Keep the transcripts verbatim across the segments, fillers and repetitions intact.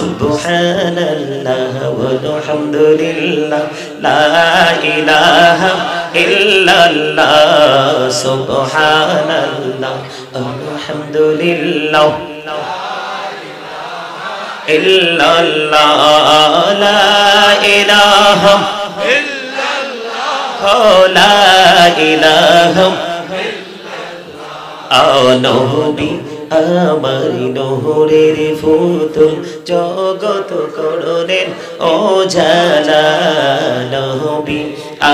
सुब्हानल्लाह वलहम्दुलिल्लाह ला इलाहा इल्लल्लाह सुब्हानल्लाह वलहम्दुलिल्लाह ला इलाहा इल्लल्लाह ला इलाहा इल्लल्लाह ला इलाहा इल्लल्लाह আমার নহরের ফুতুল জগত করলেন ও জালা নবী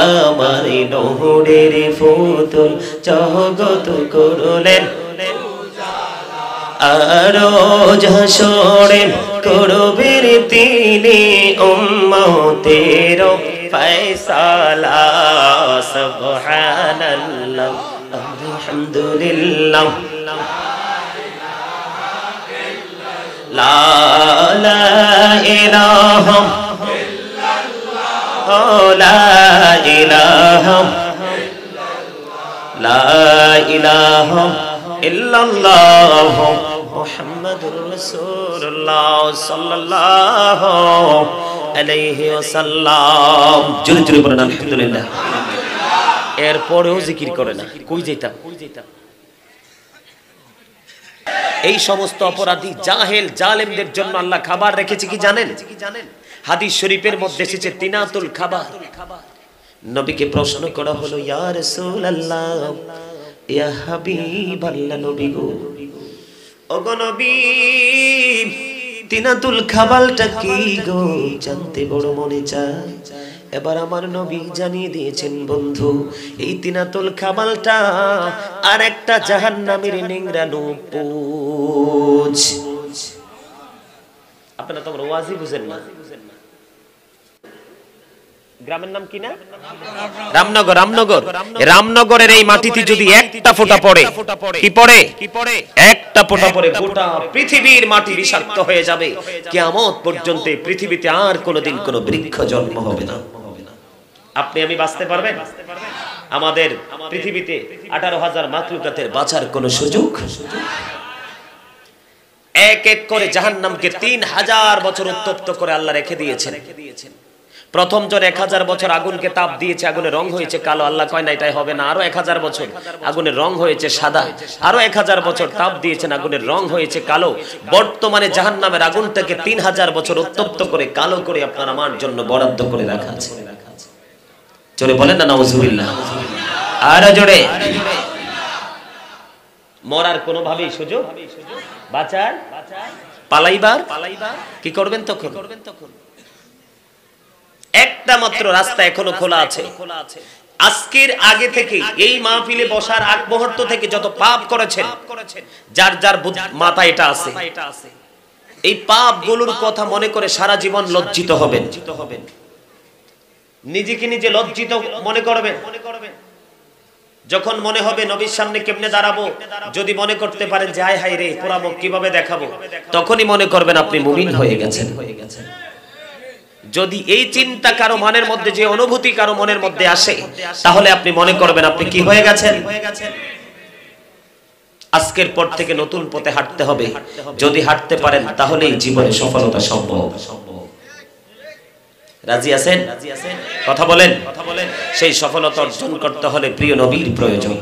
আমার নহরের ফুতুল জগত করলেন আরো যশোরেন করবেন তিনি উম্মতের ফয়সালা সুবহানাল্লাহ আলহামদুলিল্লাহ লা লা ইলাহা ইল্লাল্লাহ লা ইলাহা ইল্লাল্লাহ লা ইলাহা ইল্লাল্লাহ মুহাম্মাদুর রাসূলুল্লাহ সাল্লাল্লাহু আলাইহি ওয়াসাল্লাম। জোরে জোরে বলেন আলহামদুলিল্লাহ। এরপরেও জিকির করে না, কই যাইতাম? এই সমস্ত অপরাধী জাহেল জালেমদের জন্য আল্লাহ খাবার রেখেছে কি জানেন? হাদিস শরীফের মধ্যে এসেছে তিনাতুল খাবার। নবীকে প্রশ্ন করা হলো, ইয়া রাসূলুল্লাহ, ইয়া হাবিবাল্লাহ, নবী গো, ওগো নবী, তিনাতুল খাবারটা কি গো? জানতে বড় মনে চায়। এবার আমার নবী জানিয়ে দিয়েছেন, বন্ধু, এই তিনাতুল খাবালটা আর একটা জাহান্নামের নিংড়ানো পুঁজ। আপনারা তো ওয়াজি বুঝেন না, গ্রামের নাম কি না? রামনগর। রামনগর রামনগরের এই মাটিতে যদি একটা ফোঁটা পড়ে, কি পড়ে? একটা ফোঁটা পড়ে, গোটা পৃথিবীর মাটি বিষাক্ত হয়ে যাবে। কিয়ামত পর্যন্ত পৃথিবীতে আর কোনোদিন কোনো বৃক্ষ জন্ম হবে না। আপনি আমি বাঁচতে পারবেন? আমাদের পৃথিবীতে আঠারো হাজার মাখলুকাতের বাঁচার কোনো সুযোগ? এক এক করে জাহান্নামকে তিন হাজার বছর উত্তপ্ত করে আল্লাহ রেখে দিয়েছেন। প্রথম জন এক হাজার বছর আগুনকে তাপ দিয়েছে, আগুনের রং হয়েছে কালো। আল্লাহ কয় না, এটাই হবে না। আরো এক হাজার বছর আগুনের রং হয়েছে সাদা। আরো এক হাজার বছর তাপ দিয়েছেন, আগুনের রং হয়েছে কালো। বর্তমানে জাহান্নামের আগুনটাকে তিন হাজার বছর উত্তপ্ত করে কালো করে আপনার আমার জন্য বরাদ্দ করে রাখা আছে। জোরে বলেন না নাউজুবিল্লাহ। আরো জোরে। মরার কোনোভাবেই সুযোগ, বাঁচার, পালাইবার, কি করবেন তখন? একটা মাত্র রাস্তা এখনো খোলা আছে। আজকের আগে থেকে, এই মাহফিলে বসার আগ মুহূর্ত থেকে যত পাপ করেছেন, যার যার মাথায় এটা আছে, এই পাপগুলোর কথা মনে করে সারা জীবন লজ্জিত হবেন। নিজেকে নিজে লজ্জিত মনে করবেন। যখন মনে হবে নবীর সামনে কেমনে দাঁড়াবো, যদি মনে করতে পারেন যে হায় হায় রে পোড়াবো, কিভাবে দেখাবো, তখনই মনে করবেন আপনি মুমিন হয়ে গেছেন। যদি এই চিন্তা কারো মনের মধ্যে, যে অনুভূতি কারো মনের মধ্যে আসে, তাহলে আপনি মনে করবেন আপনি কি হয়ে গেছেন। আজকের পর থেকে নতুন পথে হাঁটতে হবে। যদি হাঁটতে পারেন তাহলেই জীবনে সফলতা সম্ভব। রাজি আছেন? কথা বলেন। সেই সফলতা অর্জন করতে হলে প্রিয় নবীর প্রয়োজন।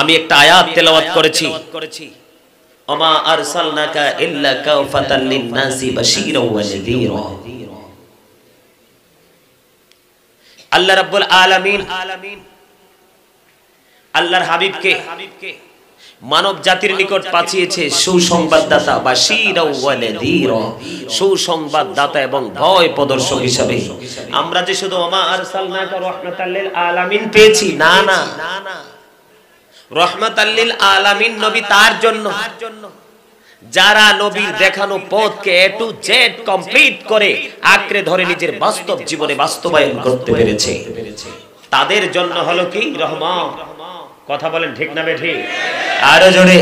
আমি একটা আয়াত তেলাওয়াত করেছি, আমা আরসালনাকা ইল্লা কাফাতাল লিন-নাসি বাশীরা ওয়া নাযীরা। আল্লাহ রাব্বুল আলামিন আল্লাহর হাবিবকে মানব জাতির নিকট পাঠিয়েছে সুসংবাদদাতা, বাশীরা ওয়া নাযীরা, সুসংবাদদাতা এবং ভয় প্রদর্শক হিসেবে। আমরা যে শুধু আমা আরসালনাকা রাহমাতাল লিল আলামিন পেয়েছি, না না, রহমাতাল লিল আলামিন নবী তার জন্য যারা নবীর দেখানো পথকে এ টু জেড কমপ্লিট করে আঁকড়ে ধরে নিজের বাস্তব জীবনে বাস্তবায়ন করতে পেরেছে, তাদের জন্য হলো কি রহমত। কথা বলেন ঠিক না বেঠিক? আরো জোরে।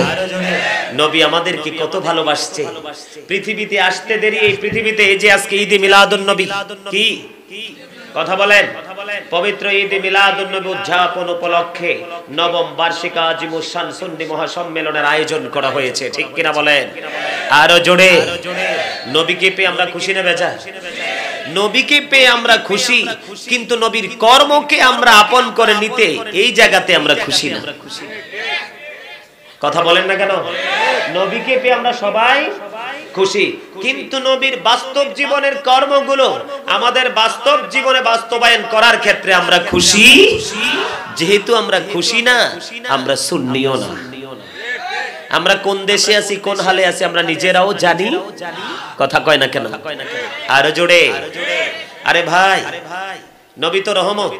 নবী আমাদেরকে কত ভালোবাসছে। পৃথিবীতে আসতে দেরি, এই পৃথিবীতে এই যে আজকে ঈদে মিলাদুন নবী, কি কথা বলেন, পবিত্র ঈদ মিলাদুন নবী উদযাপন উপলক্ষে নবম বার্ষিক আজিমুস শামসুন্নি মহাসম্মেলনের আয়োজন করা হয়েছে, ঠিক কিনা বলেন? आरो जोड़े नबी के पे आम्रा खुशी ना बेजा नबी के पे आम्रा खुशी किन्तु नबीर कर्मों के आम्रा आपन करे निते एई जायगाते आम्रा खुशी ना कथा बोलेन ना केनो नबी के पे आम्रा सबाई खुशी किन्तु नबीर वास्तव जीवनेर कर्मगुलो आमादेर वास्तव जीवने वास्तवायन करार क्षेत्रे आम्रा खुशी जेहेतु आम्रा खुशी ना आम्रा सुन्नियो ना আমরা কোন দেশে আছি কোন হালে আছি আমরা নিজেরাও জানি কথা কয় না কেন আরো জোরে আরে ভাই নবী তো রহমত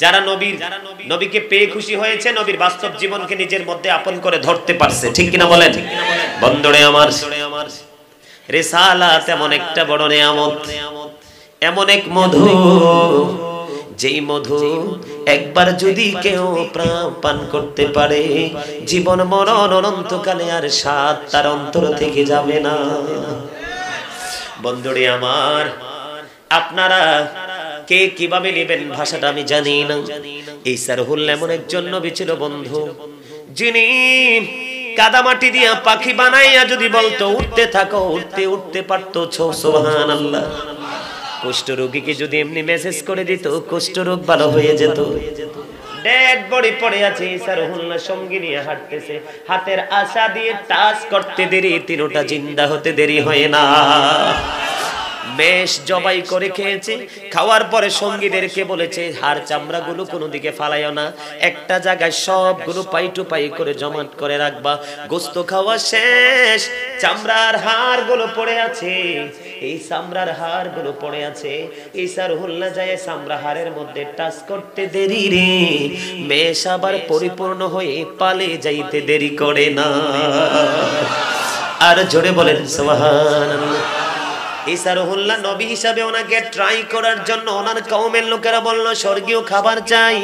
যারা নবীর নবীকে পেয়ে খুশি হয়েছে নবীর বাস্তব জীবনকে নিজের মধ্যে আপন করে ধরতে পারছে ঠিক কিনা বলেন বন্ধুরে আমার রিসালাত এমন একটা বড় নিয়ামত এমন এক মধু যেই মধু একবার যদি কেউ পান করতে পারে জীবন মরণ অনন্তকালে আর স্বাদ তার অন্তর থেকে যাবে না বন্ধুরে আমার আপনারা কে কিভাবে নেবেন ভাষাটা আমি জানি না এই সারহুল এমন একজন নবী ছিল বন্ধু যিনি কাদামাটি দিয়া পাখি বানাইয়া যদি বলতো উঠতে থাকো উঠতে উঠতে পারতো সুবহানাল্লাহ कुष्ठ रोगी के जो एमनी मेसेज कर दी तो कुष्ठ रोग भलो हो जेतो डेड बॉडी पड़े आछे सरहुल्ला संगी निये हाटतेछे हाथेर आशा दिए टाच करते देरी तीनोटा जिंदा होते देरी हय ना मेष जबाई करे खेयेछे खावार परे संगीदेरके बोलेछे हाड़ चामड़ागुलो कोनो दिके फालायो ना एकटा जायगाय सबगुलो पाई टू पाई करे जमाट करे राखबा गोश्त खावा शेष चामड़ार हाड़गुलो पड़े आछे এই চামড়ার হাড়গুলো পড়ে আছে এই সারহুল্লা যায় চামড়া হাড়ের মধ্যে টাচ করতে দেরি রে মেষ আবার পরিপূর্ণ হয়ে পালে যাইতে দেরি করে না আর জোরে বলেন সুবহানাল্লাহ এই সারহুল্লা নবী হিসাবে ওনাকে ট্রাই করার জন্য ওনার কওমের লোকেরা বলল স্বর্গীয় খাবার চাই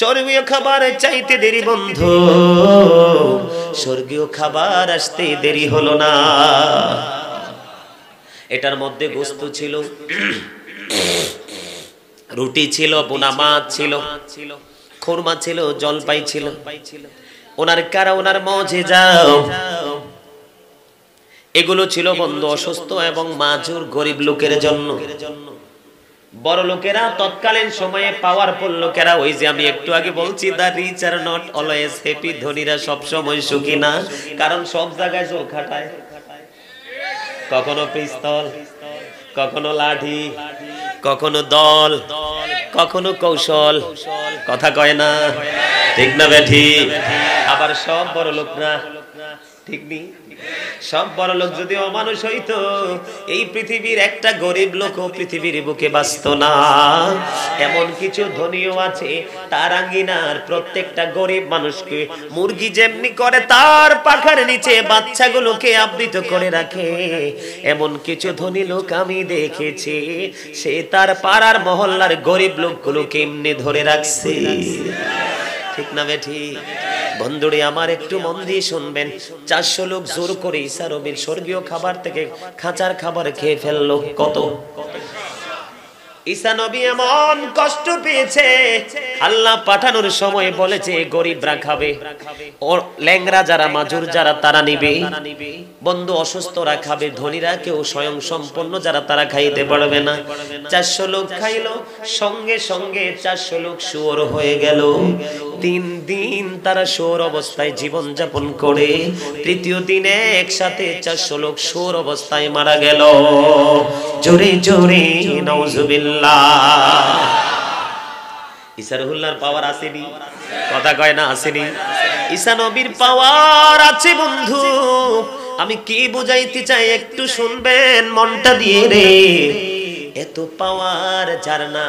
স্বর্গীয় খাবার চাইতে দেরি বন্ধু স্বর্গীয় খাবার আসতে দেরি হলো না এটার মধ্যে গোশত ছিল রুটি ছিল বোনা মাছ ছিল খুরমা ছিল জলপাই ছিল ওনার কারা ওনার মজে যাও এগুলো ছিল বন্ধু অসুস্থ এবং মাজুর গরিব লোকের জন্য বড় লোকেরা তৎকালীন সময়ে পাওয়ারফুল লোকেরা ওই যে আমি একটু আগে বলছি the rich are not always happy ধনীরা সব সময় সুখী না কারণ সব জায়গায় জোর খাটায় কখনো পিস্তল কখনো লাঠি কখনো দল কখনো কৌশল কথা কয় না ঠিক না বেঠি আবার সব বড় লোক না ঠিক নি সব বড় লোক যদি অমানুষ হইতো এই পৃথিবীর একটা গরিব লোকও পৃথিবীর বুকে বাঁচত না এমন কিছু ধনীও আছে তার আঙ্গিনার প্রত্যেকটা গরিব মানুষকে মুরগি যেমনি করে তার পাখার নিচে বাচ্চাগুলোকে আবৃত করে রাখে এমন কিছু ধনী লোক আমি দেখেছি সে তার পাড়ার মহল্লার গরিব লোকগুলোকে এমনি ধরে রাখছে ঠিক না বেঠি বন্ধুরে আমার একটু মন দিয়ে শুনবেন চারশো লোক জোর করে ঈসা নবীর স্বর্গীয় খাবার থেকে খাঁচার খাবার খেয়ে ফেললো কত ঈসা নবী এমন কষ্ট পেয়েছে আল্লাহ পাঠানোর সময় বলেছে গরিবরা খাবে ও ল্যাংরা যারা মাজুর যারা তারা নিবে বন্ধু অসুস্থরা খাবে ধনীরা কেউ স্বয়ং সম্পন্ন যারা তারা খাইতে পারবে না চারশো লোক খাইলো সঙ্গে সঙ্গে চারশো লোক শুয়োর হয়ে গেল তিন দিন তারা শুয়োর অবস্থায় জীবন যাপন করে তৃতীয় দিনে একসাথে চারশো লোক শুয়োর অবস্থায় মারা গেল জোরে জোরে নাউজুবিল্লাহ ইসারহুল্লার পাওয়ার আসেনি কথা কয় না আসেনি ঈসা নবীর পাওয়ার আছে বন্ধু আমি কি বুঝাইতে চাই একটু শুনবেন মনটা দিয়ে রে এত পাওয়ার যার না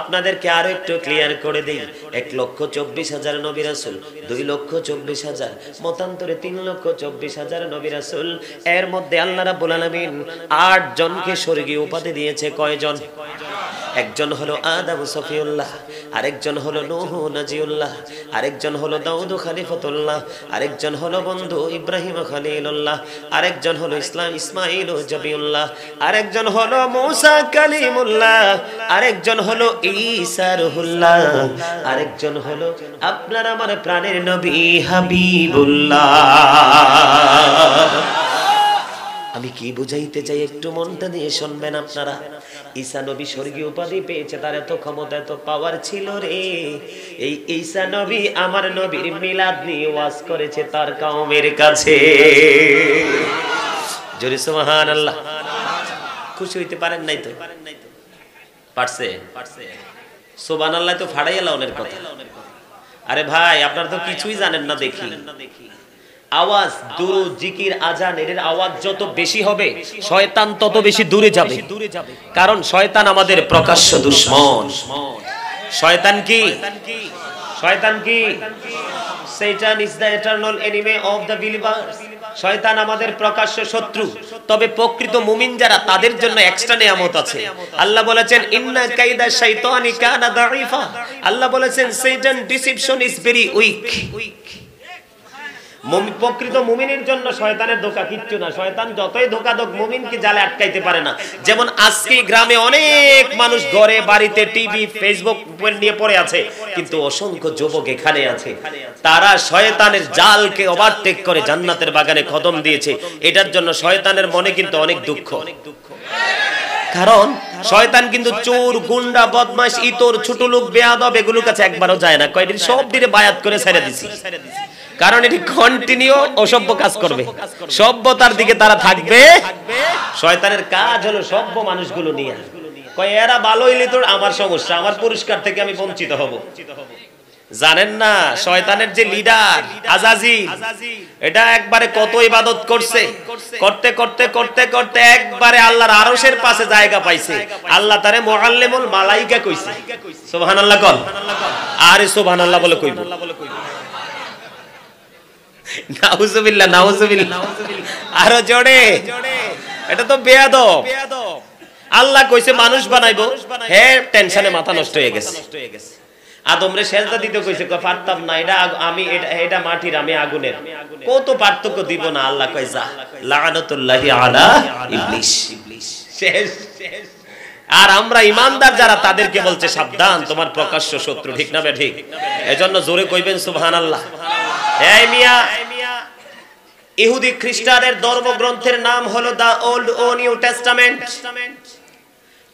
আপনাদেরকে আরো একটু ক্লিয়ার করে দেই এক লক্ষ চব্বিশ হাজার নবী রাসূল দুই লক্ষ চব্বিশ হাজার মতান্তরে তিন লক্ষ চব্বিশ হাজার নবী রাসূল এর মধ্যে আল্লাহ রাব্বুল আলামিন আট জনকে স্বর্গীয় উপাধি দিয়েছে কয়জন একজন হলো আদাব সফিউল্লাহ, আরেকজন হলো নূহ নাজিউল্লাহ, আরেকজন হলো দাউদ খলিফতুল্লাহ, আরেকজন হলো বন্ধু ইব্রাহিম খলিলুল্লাহ, আরেকজন হলো ইসলাম ইসমাঈল জবিউল্লাহ, আরেকজন হলো মূসা কালিমুল্লাহ, আরেকজন হলো ঈসা রুহুল্লাহ, আরেকজন হলো আপনার আমার প্রাণের নবী হাবিবুল্লাহ। আমি কি বুঝাইতে চাই একটু মনটা দিয়ে শুনবেন আপনারা। ঈসা নবী স্বর্গীয় উপাধি পেয়েছে, তার এত ক্ষমতা এত পাওয়ার ছিল রে। এই ঈসা নবী আমার নবীর মিলাদ নিয়ে ওয়াজ করেছে তার কওমের কাছে। জোরে সুবহানাল্লাহ। খুশি হইতে পারেন নাই তো? পারছে সুবহানাল্লাহ তো ফাড়াইয়া লাউনের কথা। আরে ভাই আপনারা তো কিছুই জানেন না। দেখি আওয়াজ, দুরূদ, জিকির, আযান এর আওয়াজ যত বেশি হবে শয়তান তত বেশি দূরে যাবে। কারণ শয়তান আমাদের প্রকাশ্য দুশমন। শয়তান কি? শয়তান কি? শয়তান is the eternal enemy of the believers. শয়তান আমাদের প্রকাশ্য শত্রু। তবে প্রকৃত মুমিন যারা তাদের জন্য এক্সট্রা নিয়ামত আছে। আল্লাহ বলেছেন ইন্না কাইদা শাইতানি কানা দাঈফা। আল্লাহ বলেছেন শয়তান ডিসিপশন ইজ ভেরি উইক। প্রকৃত মুমিনের জন্য শয়তানের ধোঁকা কিচ্ছু না। শয়তান যতই ধোঁকা দোক মুমিনকে জালে আটকাইতে পারে না। যেমন আজকে গ্রামে অনেক মানুষ ঘরে বাড়িতে টিভি ফেসবুক নিয়ে পড়ে আছে, কিন্তু অসংখ্য যুবক এখানে আছে, তারা শয়তানের জালকে ওভারটেক করে জান্নাতের বাগানে কদম দিয়েছে। এটার জন্য শয়তানের মনে কিন্তু অনেক দুঃখ। কারণ শয়তান কিন্তু চোর, গুন্ডা, বদমাশ, ইতর, ছোট লোক, বেয়াদব এগুলোর কাছে একবারও যায় না। কয়েকদিন সব দিনে বায়াত করে ছেড়ে দিছি। কারণ এটি কন্টিনিউ অসভ্য কাজ করবে, সভ্যতার দিকে তারা থাকবে। শয়তানের কাজ হলো সভ্য মানুষগুলো নিয়ে কয় এরা ভালো হইলে তোর আমার সমস্যা, আমার পুরস্কার থেকে আমি বঞ্চিত হব। জানেন না শয়তানের যে লিডার আজাজিল, এটা একবারে কত ইবাদত করছে, করতে করতে করতে করতে একবারে আল্লাহর আরশের পাশে জায়গা পাইছে। আল্লাহ তারে মুআল্লিমুল মালাইকা কইছে। সুবহানাল্লাহ কল। আরে সুবহানাল্লাহ বলে কইব। নাউজুবিল্লাহ নাউজুবিল্লাহ। আরো জোরে। এটা তো বেয়াদব। আল্লাহ কইছে মানুষ বানাইবো, হে টেনশনে মাথা নষ্ট হয়ে গেছে। আদমরে সেজদা দিতে কইছে, কয় পারতাম না, এটা আমি এটা এটা মাটির, আমি আগুনের, কত পার্থক্য দিব না। আল্লাহ কয় যা লাআনাতুল্লাহি আলা ইবলিস। শেষ। আর আমরা ইমানদার যারা তাদেরকে বলছে সাবধান, তোমার প্রকাশ্য শত্রু। ঠিক না বে? ঠিক। এজন্য জোরে কইবেন সুবহানাল্লাহ। এই মিয়া ইহুদি খ্রিস্টানের ধর্মগ্রন্থের নাম হলো দা ওল্ড ও নিউ টেস্টামেন্ট।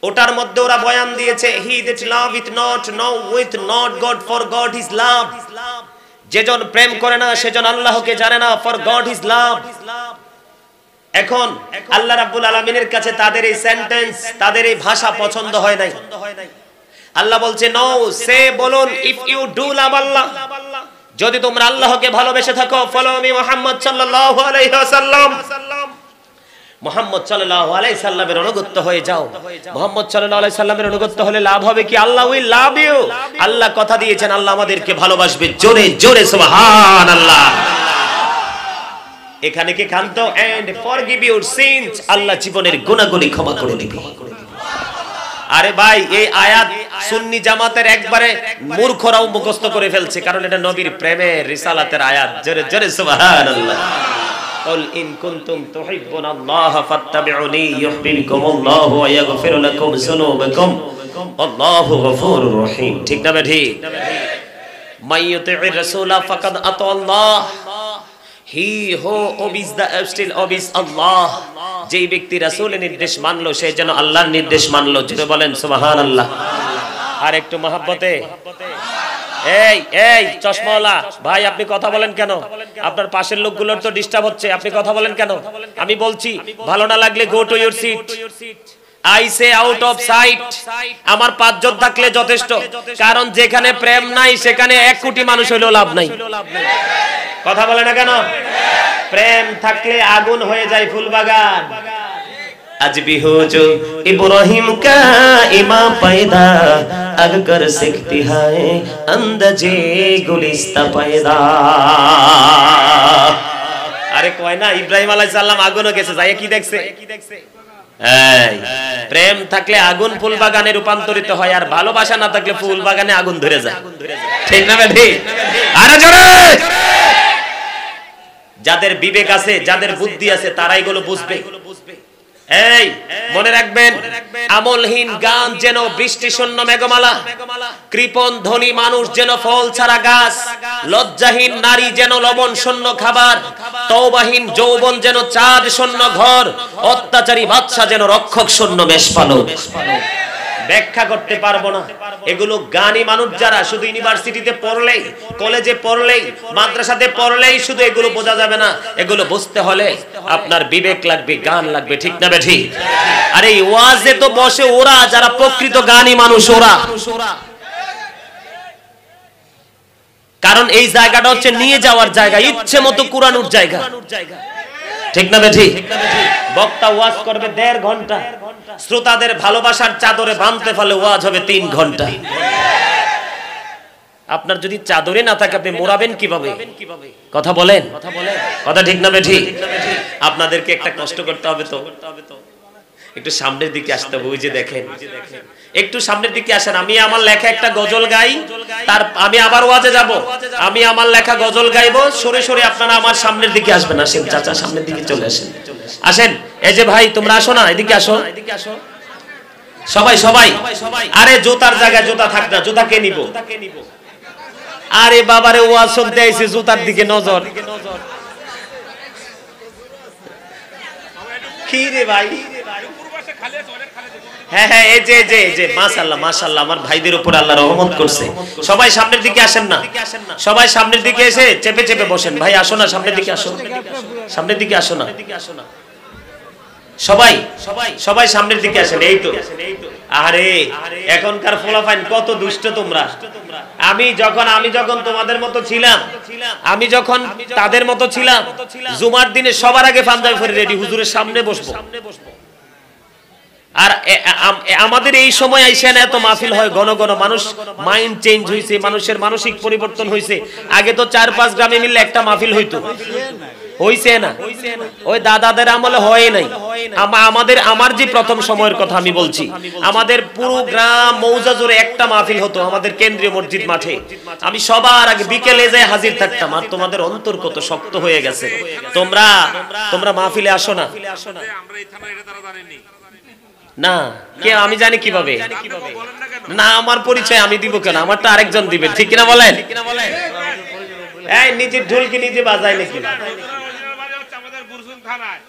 ওটার মধ্যে ওরা বয়ান দিয়েছে he that loveth not knoweth not God for God is love. যেজন প্রেম করে না সেজন আল্লাহকে জানে না, ফর গড হিজ লাভ। এখন আল্লাহ রাব্বুল আলামিনের কাছে তাদের এই সেন্টেন্স, তাদের এই ভাষা পছন্দ হয় নাই। আল্লাহ বলছে নো, সে বলুন if you do love Allah, যদি তোমরা আল্লাহকে ভালোবেসে থাকো, ফলো মি মুহাম্মদ সাল্লাল্লাহু আলাইহি ওয়াসাল্লাম, মুহাম্মদ সাল্লাল্লাহু আলাইহি সাল্লামের অনুগত হয়ে যাও। মুহাম্মদ সাল্লাল্লাহু আলাইহি সাল্লামের অনুগত হলে লাভ হবে কি? আল্লাহ উইল লাভ ইউ। আল্লাহ কথা দিয়েছেন আল্লাহ আমাদেরকে ভালোবাসবে। জোরে জোরে সুবহানাল্লাহ। এখানে কি কান্ত এন্ড ফরগিভ ইওর সিনস, আল্লাহ জীবনের গুনাহগুলি ক্ষমা করে দিবে। আরে ভাই এই আয়াত সুন্নি জামাতের একবারে মূর্খরাও মুখস্থ করে ফেলছে, কারণ এটা নবীর প্রেমের রিসালাতের আয়াত। জোরে জোরে সুবহানাল্লাহ। কুল ইন কুনতুম তুহিব্বুনাল্লাহ ফাত্তাবিউনি ইউহিব্বুকুমুল্লাহু ওয়া ইয়াগফির লাকুম যুনুবাকুম আল্লাহু গফুরুর রহিম। ঠিক না বে? ঠিক। মাইয়ুতিউর রাসূলা ফাকাদ আতা আল্লাহ। হি হো অবিজ দা অবস্টিল অবিজ আল্লাহ। যেই ব্যক্তি রাসূলের নির্দেশ মানলো সে যেন আল্লাহর নির্দেশ মানলো। যেটা বলেন সুবহানাল্লাহ। আর একটু মহব্বতে। এই এই চশমাওয়ালা ভাই আপনি কথা বলেন কেন? আপনার পাশের লোকগুলোর তো ডিস্টার্ব হচ্ছে, আপনি কথা বলেন কেন? আমি বলছি ভালো না লাগলে go to your seat. I say out of sight. আমার পাঁচজন থাকলে যথেষ্ট, কারণ যেখানে প্রেম নাই সেখানে এক কোটি মানুষ হইলেও লাভ নাই। কথা বলে না কেন? প্রেম থাকলে আগুন হয়ে যায় ফুলবাগান। আজ বিহু জো ইব্রাহিম কা ইমাম পায়দা, আগ কর সিখতি হায় আন্দাজে গুলিস্তা পায়দা। আরে কয় না ইব্রাহিম আলাইহিস সালাম আগুনও গেছে, যাই কি দেখছে? প্রেম থাকলে আগুন ফুল বাগানে রূপান্তরিত হয়, আর ভালোবাসা না থাকলে ফুল বাগানে আগুন ধরে যায়। ঠিক না ঠিক? আরে জোরে! যাদের বিবেক আছে, যাদের বুদ্ধি আছে, তারা এগুলো বুঝবে। এই মনে রাখবেন, আমলহীন গান যেন বৃষ্টি শূন্য মেঘমালা, কৃপণ ধনী মানুষ যেন ফল ছাড়া গাছ, লজ্জাহীন নারী যেন লবণ শূন্য খাবার, তওবাহীন যৌবন যেন চাঁদ শূন্য ঘর, অত্যাচারী বাদশা যেন রক্ষক শূন্য মেষপালক। ব্যাখ্যা করতে পারবো না, এগুলো গানি মানুষ যারা শুধু ইউনিভার্সিটিতে পড়লেই, কলেজে পড়লেই, মাদ্রাসাতে পড়লেই শুধু এগুলো বোঝা যাবে না। এগুলো বুঝতে হলে আপনার বিবেক লাগবে, গান লাগবে। ঠিক না বেঠি? আর এই ওয়াজে তো বসে ওরা যারা প্রকৃত গানি মানুষ, ওরা। কারণ এই জায়গাটা হচ্ছে নিয়ে যাওয়ার জায়গা, ইচ্ছে মতো কুরআনুর জায়গা। ঠিক না বেঠি? বক্তা ওয়াজ করবে দেড় ঘন্টা, শ্রোতাদের ভালোবাসার চাদরে বাঁধতে ফেলে ওয়াজ হবে তিন ঘন্টা। আপনার যদি চাদরে না থাকে আপনি মোড়াবেন কিভাবে? কথা বলেন, কথা ঠিক না বেঠি? আপনাদেরকে একটা কষ্ট করতে হবে, তো একটু সামনের দিকে আসতে হবে। ওই যে দেখেন, একটু সামনের দিকে আসেন। আমি আমার লেখা একটা গজল গাই, তার আমি আবার ওয়াজে যাব। আমি আমার লেখা গজল গাইবো, সরে সরে আপনারা আমার সামনের দিকে আসবেন। আসেন চাচা, সামনের দিকে চলে আসেন, আসেন। এই যে ভাই, তোমরা আসো না, এদিকে আসো, এদিকে আসো সবাই সবাই। আরে জুতার জায়গায় জুতা থাক না, জুতা কে নিব? আরে বাবারে, ওয়াজ শুনতে আইছে, জুতার দিকে নজর। কি রে ভাই! হ্যাঁ হ্যাঁ, এই যে যে যে মাশাআল্লাহ মাশাআল্লাহ, আমার ভাইদের উপর আল্লাহ রহমত করছে। সবাই সামনের দিকে আসেন না, সবাই সামনের দিকে এসে চেপে চেপে বসেন। ভাই আসো না, সামনের দিকে আসো, সামনের দিকে আসো না, সবাই সবাই সামনের দিকে আসেন। এই তো। আরে এখনকার ফলাফল কত দুষ্ট তোমরা! আমি যখন আমি যখন তোমাদের মতো ছিলাম, আমি যখন তাদের মতো ছিলাম, জুমার দিনে সবার আগে পাঞ্জাবি পরে রেডি হুজুরের সামনে বসবো। আর আমাদের এই সময় আইসে না এত মাহফিল হয়, ঘন ঘন। মানুষ মাইন্ড চেঞ্জ হয়েছে, মানুষের মানসিক পরিবর্তন হয়েছে। আগে তো চার পাঁচ গ্রামে মিলে একটা মাহফিল হইতো, হইছে না? ওই দাদাদের আমলে হয় নাই। আমাদের আমার যে প্রথম সময়ের কথা আমি বলছি, আমাদের পুরো গ্রাম মৌজা জুড়ে একটা মাহফিল হতো আমাদের কেন্দ্রীয় মসজিদ মাঠে। আমি সবার আগে বিকেলে যাই হাজির থাকতাম। আর তোমাদের অন্তর কত শক্ত হয়ে গেছে। তোমরা তোমরা মাহফিলে আসো না। না কে আমি জানি কিভাবে? না আমার পরিচয় আমি দিব কেন? আমারটা আরেকজন দিবে। ঠিক কিনা বলেন? এই নিজে ঢোল কি নিজে বাজায় নাকি? আমাদের বুরসুন থানায়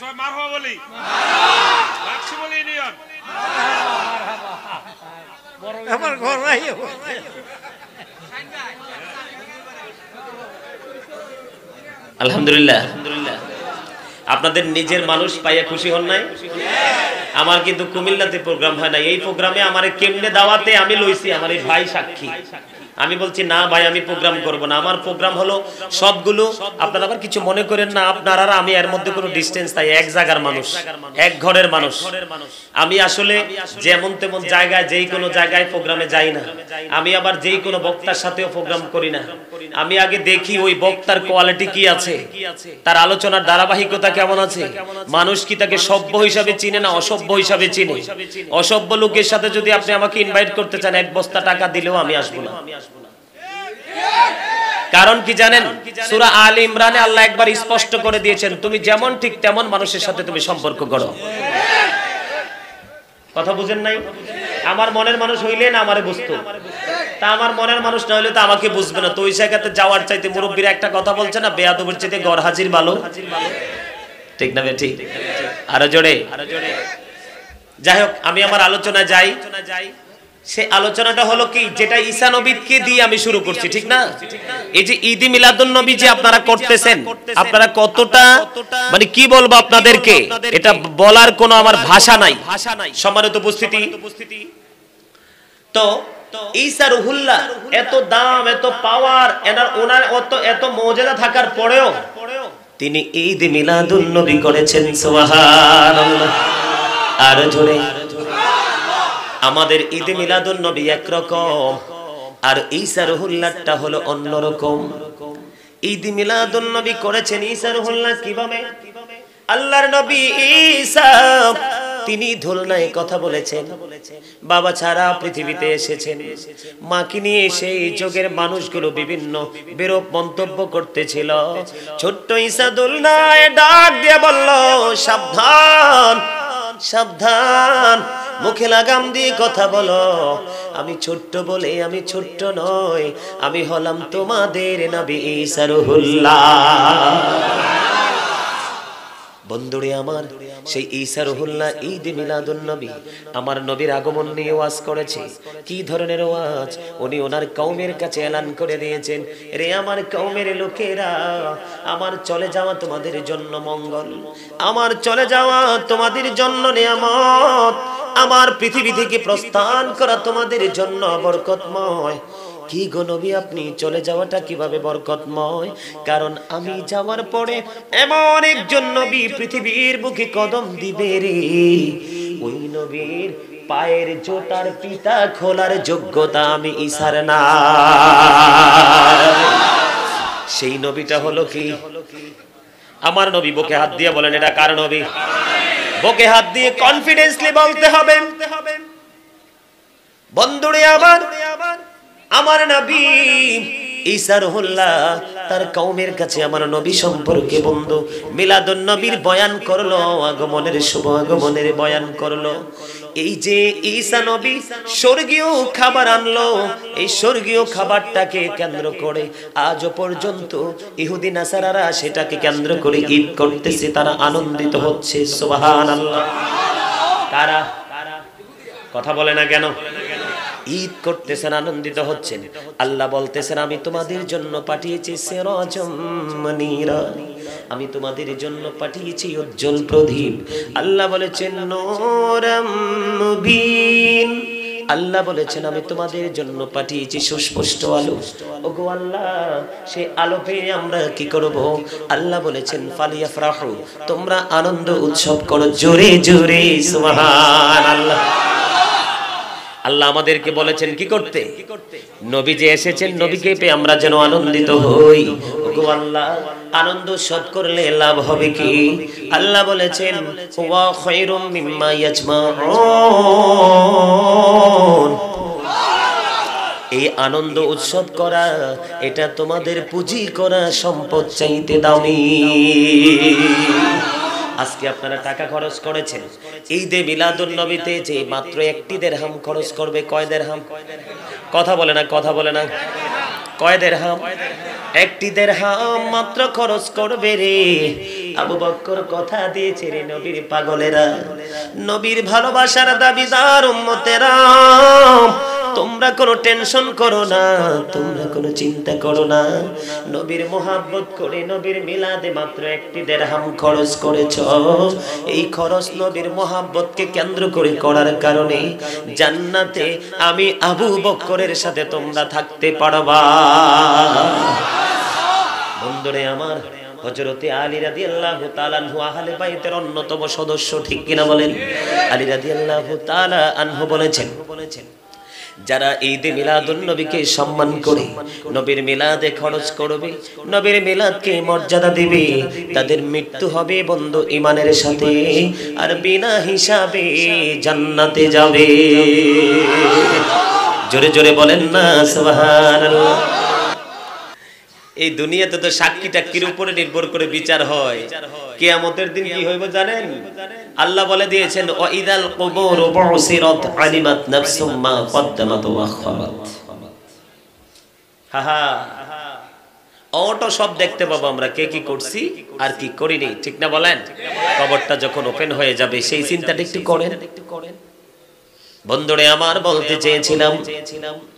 সবাই মারহাবা বলি, মারহাবা বাক্স বলি ইউনিয়ন, মারহাবা। আমার ঘর নাই আলহামদুলিল্লাহ। আপনাদের নিজের মানুষ পাইয়া খুশি হন নাই? আমার কিন্তু কুমিল্লাতে প্রোগ্রাম হয় না। এই প্রোগ্রামে আমার কেমনে দাওয়াতে আমি লইছি, আমার এই ভাই সাক্ষী। আমি বলছি না ভাই আমি প্রোগ্রাম করব না। আমার প্রোগ্রাম হলো সবগুলো, আপনারা আবার কিছু মনে করেন না, আপনারা আর আমি এর মধ্যে কোনো ডিসটেন্স নাই। এক জায়গার মানুষ, এক ঘরের মানুষ। আমি আসলে যেমন তেমন জায়গায়, যেই কোনো জায়গায় প্রোগ্রামে যাই না। আমি আবার যেই কোনো বক্তার সাথেও প্রোগ্রাম করি না। আমি আগে দেখি ওই বক্তার কোয়ালিটি কি আছে, তার আলোচনার ধারাবাহিকতা কেমন আছে, মানুষ কি তাকে সভ্য হিসাবে চিনে না অসভ্য হিসাবে চিনে। অসভ্য লোকের সাথে যদি আপনি আমাকে ইনভাইট করতে চান, এক বস্তা টাকা দিলেও আমি আসবো না। কারণ কি জানেন? সূরা আল ইমরানে আল্লাহ একবার স্পষ্ট করে দিয়েছেন, তুমি যেমন ঠিক তেমন মানুষের সাথে তুমি সম্পর্ক করো। কথা বুঝেন নাই? আমার মনের মানুষ হইলে না আমারে বুঝতো, তা আমার মনের মানুষ না হইলে তো আমাকে বুঝবে না। তো ওই জায়গাতে যাওয়ার চাইতে মুরব্বীরা একটা কথা বলছে না, বেয়াদবের চাইতে গড় হাজির ভালো। ঠিক না বেঠি? আরো জোরে। যাই হোক, আমি আমার আলোচনা যাই। সে আলোচনাটা হলো কি, যেটা ঈসা নবীকে দিয়ে আমি শুরু করছি। ঠিক না? এই যে ঈদ মিলাদুন নবী যে আপনারা করতেছেন, আপনারা কতটা মানে কি বলবো আপনাদেরকে, এটা বলার কোনো আমার ভাষা নাই। সম্মানিত উপস্থিতি, তো ঈসা রুহুল্লাহ এত দাম, এত পাওয়ার, এনার ওনার অত এত মর্যাদা থাকার পরেও তিনি ঈদ মিলাদুন নবী করেছেন। সুবহানাল্লাহ। আর জোরে। আমাদের ঈদে মিলাদুন নবী একরকম, আর ঈসা রুহুল্লাহটা হলো অন্যরকম। ঈদে মিলাদুন নবী করেছেন ঈসা রুহুল্লাহ কিভাবে? আল্লাহর নবী ঈসা তিনি ধুলনায় কথা বলেছেন, বাবা ছাড়া পৃথিবীতে এসেছেন, মাকে নিয়ে সেই যুগের মানুষগুলো বিভিন্ন বিরূপ মন্তব্য করতেছিল। ছোট্ট ঈসা ধুলনায় ডাক দিয়ে বলল, সাবধান সাবধান, মুখে লাগাম দিয়ে কথা বলো। আমি ছোট্ট বলে আমি ছোট্ট নই, আমি হলাম তোমাদের নবী ঈসা রুহুল্লাহ। বন্ধুরে আমার, সেই ঈসা রুহুল্লাহ ঈদ মিলাদুন নবী, আমার নবীর আগমন নিয়ে ওয়াজ করেছে। কি ধরনের ওয়াজ! উনি ওনার কওমের কাছে এলান করে দিয়েছেন, রে আমার কওমের লোকেরা, আমার চলে যাওয়া তোমাদের জন্য মঙ্গল, আমার চলে যাওয়া তোমাদের জন্য নিয়ামত, আমার পৃথিবী থেকে প্রস্থান করা তোমাদের জন্য বরকতময়। কি গো নবী, আপনি চলে যাওয়াটা কিভাবে বরকতময়? কারণ আমি যাওয়ার পরে এমন একজন নবী পৃথিবীর বুকে কদম দিবে রে, ওই নবীর পায়ের জোতার পিতা খোলার যোগ্যতা আমি ঈসার না। সেই নবীটা হলো কি? আমার নবী। বুকে হাত দিয়ে বলেন, এটা কার নবী? বুকে হাত দিয়ে কনফিডেন্সলি বলতে হবে। বন্ধুরে আবার, আমার নবী ঈসা রুহুল্লাহ তার কওমের কাছে আমার নবী সম্পর্কে বন্ধু মিলাদুন নবীর বয়ান করলো, আগমনের শুভ আগমনের বয়ান করলো। এই যে ঈসা নবী স্বর্গীয় খাবার আনলো, এই স্বর্গীয় খাবারটাকে কেন্দ্র করে আজ পর্যন্ত ইহুদি নাসারারা সেটাকে কেন্দ্র করে ঈদ করতেছে, তারা আনন্দিত হচ্ছে। সুবহানাল্লাহ। তারা কথা বলে না কেন? ঈদ করতেছেন, আনন্দিত হচ্ছেন। আল্লাহ বলতেছেন, আমি তোমাদের জন্য পাঠিয়েছি সিরাজাম মুনীরা, আমি তোমাদের জন্য পাঠিয়েছি উজ্জ্বল প্রদীপ। আল্লাহ বলেছেন নূরাম মুবিন, আল্লাহ বলেছেন আমি তোমাদের জন্য পাঠিয়েছি সুস্পষ্ট আলো। ওগো আল্লাহ, সেই আলো পেয়ে আমরা কি করব? আল্লাহ বলেছেন ফালিয়াফরাহু, তোমরা আনন্দ উৎসব করো জোরে জোরে। সুবহানাল্লাহ। আল্লাহ আমাদেরকে বলেছেন কি করতে? নবী যে এসেছেন, নবীকে পেয়ে আমরা যেন আনন্দিত হই। ওগো আল্লাহ, আনন্দ সব করলে লাভ হবে কি? আল্লাহ বলেছেন ওয়া খায়রুম মিম্মা ইয়াজমাউন, এই আনন্দ উৎসব করা এটা তোমাদের পুঁজি করা সম্পদ চাইতে দামি। আজকে আপনারা টাকা খরচ করেছেন ঈদে মিলাদুন নবীতে, যে মাত্র একটি দেরহাম খরচ করবে, কয় দেরহাম? কথা বলে না, কথা বলে না, কয় দেরহাম? একটি দেরহাম মাত্র খরচ করবে রে। আবু বকর কথা দিয়েছে রে নবীর পাগলেরা, নবীর ভালোবাসার দাবিদার উম্মতেরা, তোমরা কোনো টেনশন করো না, তোমরা কোনো চিন্তা করো না, নবীর মোহাব্বত করে নবীর মিলাদে মাত্র একটি দেরহাম খরচ করেছো। এই খরচ নবীর মোহাব্বতকে কেন্দ্র করে করার কারণে জান্নাতে আমি আবু বকরের সাথে তোমরা থাকতে পারবা। বন্ধুরে আমার, হযরতে আলী রাদিয়াল্লাহু তাআলা আনহু আহলে বাইতের অন্যতম সদস্য, ঠিক কিনা বলেন? আলী রাদিয়াল্লাহু তাআলা আনহু বলেছেন, যারা ঈদে মিলাদুন নবীকে সম্মান করে নবীর মিলাদে খরচ করবে, নবীর মিলাদকে মর্যাদা দেবে, তাদের মৃত্যু হবে বন্ধু ইমানের সাথে, আর বিনা হিসাবে জান্নাতে যাবে। জোরে জোরে বলেন না সুবহানাল্লাহ। এই দুনিয়াতে তো সাক্ষী টাক্ষীর উপরে নির্ভর করে বিচার হয়। কিয়ামতের দিন কি হইব জানেন? আল্লাহ বলে দিয়েছেন ওয়াইদাল কুবুরু বুসিরাত আলিমাত নাফসুম মা কদ্দামাত ওয়া আখরাত। হা হা, অটো সব দেখতে পাবো আমরা, কে কি করছি আর কি করিনি, ঠিক না বলেন? কবরটা যখন ওপেন হয়ে যাবে সেই চিন্তাটা একটু করেন। বন্ধুরে আমার, বলতে চেয়েছিলাম